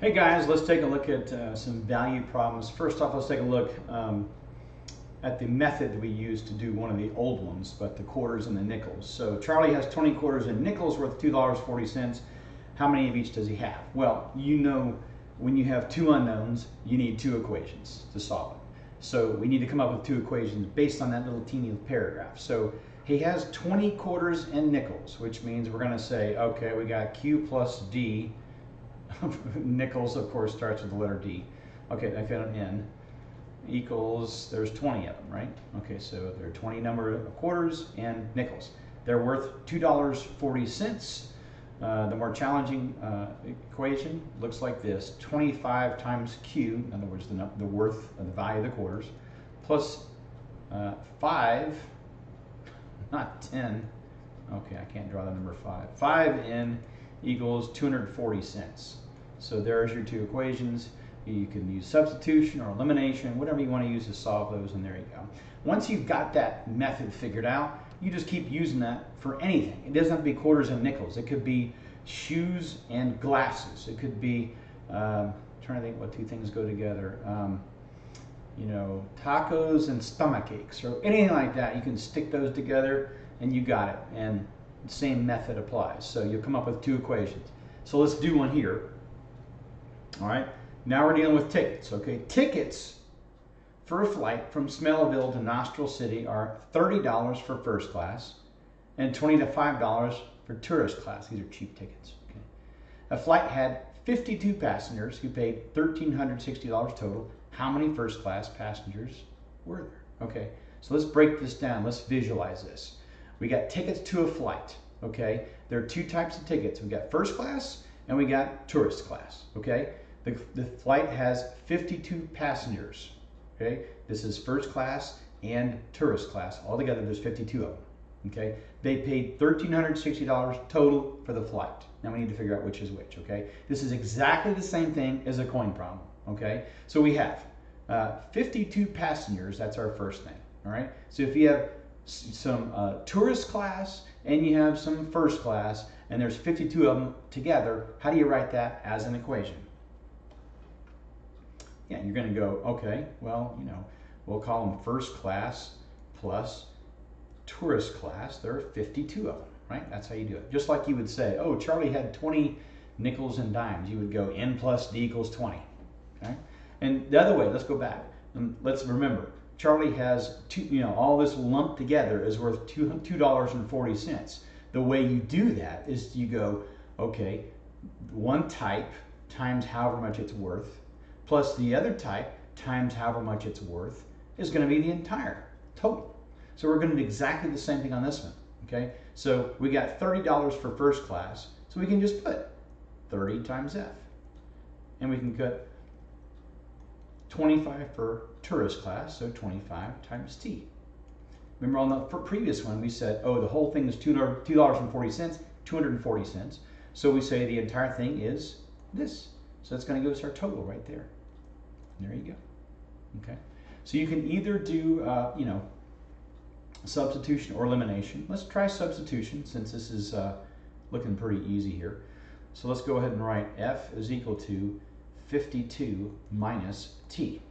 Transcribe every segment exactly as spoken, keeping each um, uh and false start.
Hey guys, let's take a look at uh, some value problems. First off, let's take a look um, at the method we used to do one of the old ones, but the quarters and the nickels. So Charlie has twenty quarters and nickels worth two dollars and forty cents. How many of each does he have? Well, you know, when you have two unknowns, you need two equations to solve it. So we need to come up with two equations based on that little teeny paragraph. So he has twenty quarters and nickels, which means we're gonna say, okay, we got Q plus D. Nickels, of course, starts with the letter D. Okay, I've got an N. Equals, there's twenty of them, right? Okay, so there are twenty number of quarters and nickels. They're worth two dollars and forty cents. Uh, the more challenging uh, equation looks like this. twenty-five times Q, in other words, the, the worth of the value of the quarters, plus uh, five, not ten. Okay, I can't draw the number five. five N equals two hundred forty cents. So there's your two equations. You can use substitution or elimination, whatever you want to use to solve those, and there you go. Once you've got that method figured out, you just keep using that for anything. It doesn't have to be quarters and nickels. It could be shoes and glasses. It could be, um, I'm trying to think what two things go together. Um, you know, tacos and stomach aches, or anything like that. You can stick those together and you got it. And the same method applies. So you'll come up with two equations. So let's do one here. All right, now we're dealing with tickets. Okay, tickets for a flight from Smellville to Nostril City are thirty dollars for first class and twenty to five dollars for tourist class. These are cheap tickets. Okay. A flight had fifty-two passengers who paid one thousand three hundred sixty dollars total. How many first class passengers were there? Okay, so let's break this down. Let's visualize this. We got tickets to a flight, okay? There are two types of tickets. We got first class and we got tourist class, okay? The, the flight has fifty-two passengers, okay? This is first class and tourist class. Altogether, there's fifty-two of them, okay? They paid one thousand three hundred sixty dollars total for the flight. Now we need to figure out which is which, okay? This is exactly the same thing as a coin problem, okay? So we have uh, fifty-two passengers, that's our first thing, all right? So if you have some uh, tourist class and you have some first class and there's fifty-two of them together, how do you write that as an equation? Yeah, you're gonna go, okay, well, you know, we'll call them first class plus tourist class. There are fifty-two of them, right? That's how you do it. Just like you would say, oh, Charlie had twenty nickels and dimes. You would go N plus D equals twenty, okay? And the other way, let's go back and let's remember, Charlie has, two, you know, all this lumped together is worth two dollars and forty cents. The way you do that is you go, okay, one type times however much it's worth, plus the other type times however much it's worth is gonna be the entire total. So we're gonna do exactly the same thing on this one, okay? So we got thirty dollars for first class, so we can just put thirty times F. And we can cut twenty-five for tourist class, so twenty-five times T. Remember on the previous one, we said, oh, the whole thing is two dollars and forty cents, two hundred forty cents. So we say the entire thing is this. So that's gonna give us our total right there. And there you go, okay? So you can either do, uh, you know, substitution or elimination. Let's try substitution since this is uh, looking pretty easy here. So let's go ahead and write F is equal to fifty-two minus T.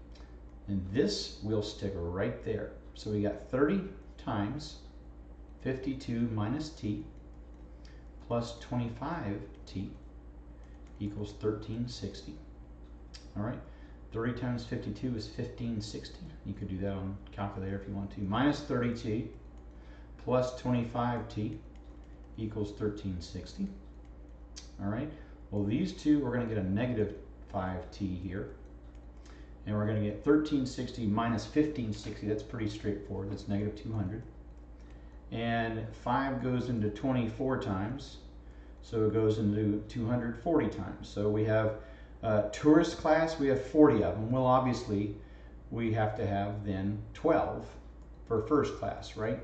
And this will stick right there. So we got thirty times fifty-two minus T plus twenty-five T equals thirteen sixty. All right, thirty times fifty-two is fifteen sixty. You could do that on calculator if you want to. Minus thirty T plus twenty-five T equals thirteen sixty. All right, well, these two, we're gonna get a negative five T here. And we're going to get thirteen sixty minus fifteen sixty. That's pretty straightforward. That's negative two hundred. And five goes into twenty-four times. So it goes into two hundred forty times. So we have uh, tourist class. We have forty of them. Well, obviously, we have to have then twelve for first class, right?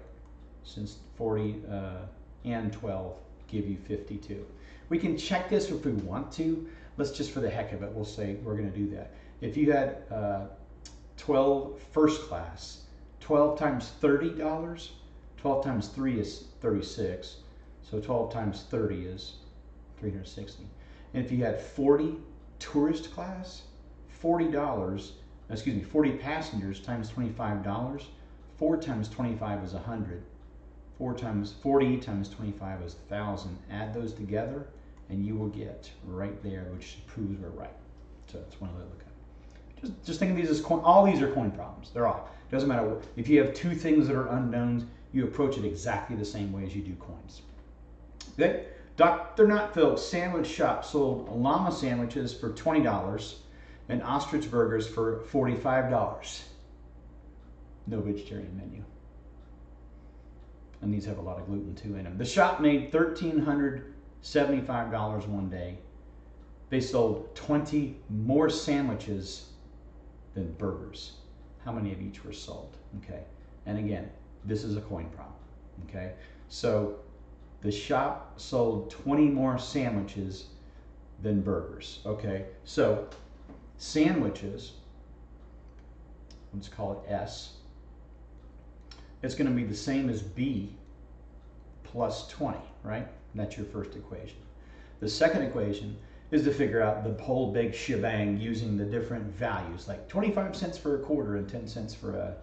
Since forty uh, and twelve give you fifty-two. We can check this if we want to. Let's just for the heck of it, we'll say we're going to do that. If you had uh, twelve first class, twelve times thirty dollars, twelve times three is thirty-six, so twelve times thirty is three hundred sixty. And if you had forty tourist class, forty dollars, excuse me, forty passengers times twenty-five dollars, four times twenty-five is one hundred, four times forty times twenty-five is one thousand. Add those together and you will get right there, which proves we're right. So that's one way to look at it. Just, just think of these as coin, all these are coin problems. They're all, it doesn't matter what, if you have two things that are unknowns, you approach it exactly the same way as you do coins. Okay? Doctor Knotfeld's sandwich shop sold llama sandwiches for twenty dollars and ostrich burgers for forty-five dollars. No vegetarian menu. And these have a lot of gluten too in them. The shop made one thousand three hundred seventy-five dollars one day. They sold twenty more sandwiches than burgers. How many of each were sold? Okay. And again, this is a coin problem. Okay. So the shop sold twenty more sandwiches than burgers. Okay. So sandwiches, let's call it S. It's going to be the same as B plus twenty, right? And that's your first equation. The second equation is to figure out the whole big shebang using the different values, like twenty-five cents for a quarter and ten cents for a,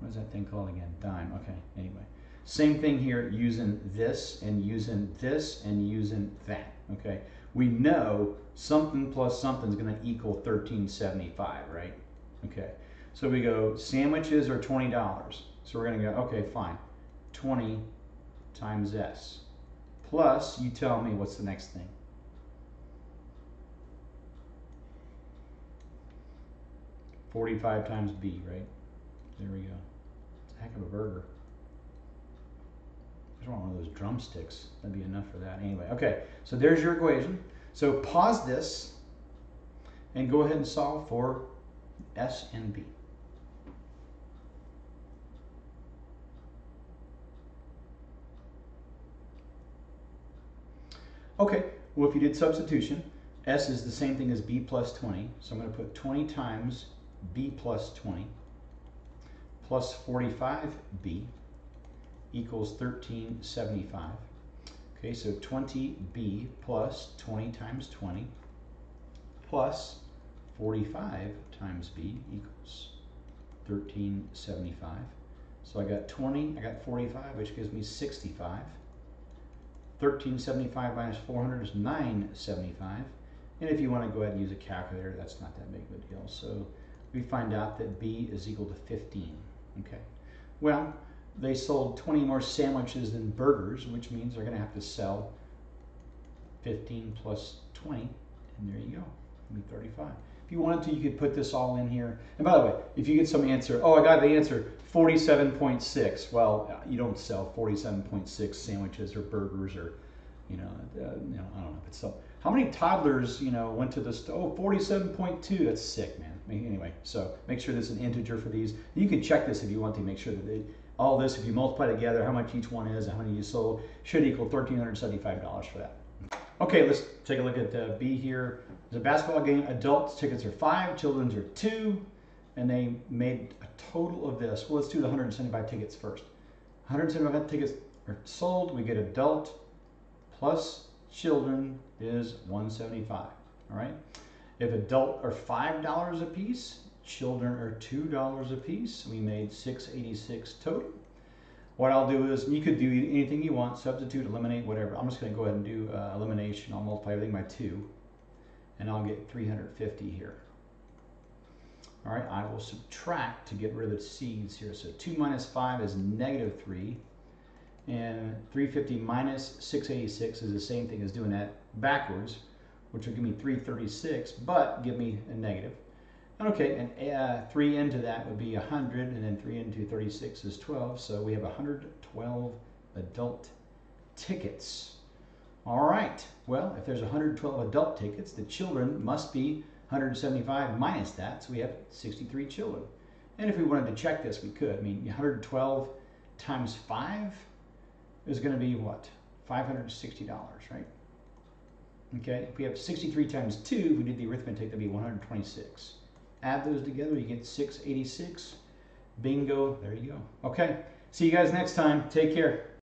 what is that thing called again? Dime. Okay, anyway. Same thing here, using this and using this and using that, okay? We know something plus something is going to equal thirteen seventy-five, right? Okay, so we go sandwiches are twenty dollars. So we're going to go, okay, fine, twenty times S. Plus, you tell me what's the next thing. forty-five times B, right? There we go. It's a heck of a burger. I just want one of those drumsticks. That'd be enough for that. Anyway, okay, so there's your equation. So pause this and go ahead and solve for S and B. Okay, well, if you did substitution, S is the same thing as B plus twenty. So I'm going to put twenty times B plus twenty plus forty-five B equals thirteen seventy-five. Okay, so twenty B plus twenty times twenty plus forty-five times B equals thirteen seventy-five. So I got twenty, I got forty-five, which gives me sixty-five. thirteen seventy-five minus four hundred is nine seventy-five. And if you want to go ahead and use a calculator, that's not that big of a deal. So we find out that B is equal to fifteen. Okay. Well, they sold twenty more sandwiches than burgers, which means they're going to have to sell fifteen plus twenty. And there you go. It'll be thirty-five. If you wanted to, you could put this all in here. And by the way, if you get some answer, oh, I got the answer, forty-seven point six. Well, you don't sell forty-seven point six sandwiches or burgers or, you know, uh, you know, I don't know. But so, how many toddlers, you know, went to the store? Oh, forty-seven point two. That's sick, man. Anyway, so make sure there's an integer for these. You can check this if you want to make sure that they, all this, if you multiply together, how much each one is and how many you sold, should equal one thousand three hundred seventy-five dollars for that. Okay, let's take a look at uh, B here. There's a basketball game. Adults tickets are five, children's are two, and they made a total of this. Well, let's do the one hundred seventy-five tickets first. one hundred seventy-five tickets are sold. We get adult plus children is one hundred seventy-five. All right. If adult are five dollars a piece, children are two dollars a piece. We made six hundred eighty-six dollars total. What I'll do is, you could do anything you want, substitute, eliminate, whatever. I'm just going to go ahead and do uh, elimination. I'll multiply everything by two, and I'll get three hundred fifty here. All right, I will subtract to get rid of the seeds here. So two minus five is negative three, and three hundred fifty minus six hundred eighty-six is the same thing as doing that backwards, which will give me three hundred thirty-six, but give me a negative. Okay, and uh, three into that would be one hundred, and then three into thirty-six is twelve, so we have one hundred twelve adult tickets. All right, well, if there's one hundred twelve adult tickets, the children must be one hundred seventy-five minus that, so we have sixty-three children. And if we wanted to check this, we could. I mean, one hundred twelve times five is going to be what? five hundred sixty dollars, right? Okay, if we have sixty-three times two, if we did the arithmetic, that would be one hundred twenty-six. Add those together, you get six hundred eighty-six. Bingo, there you go. Okay, see you guys next time. Take care.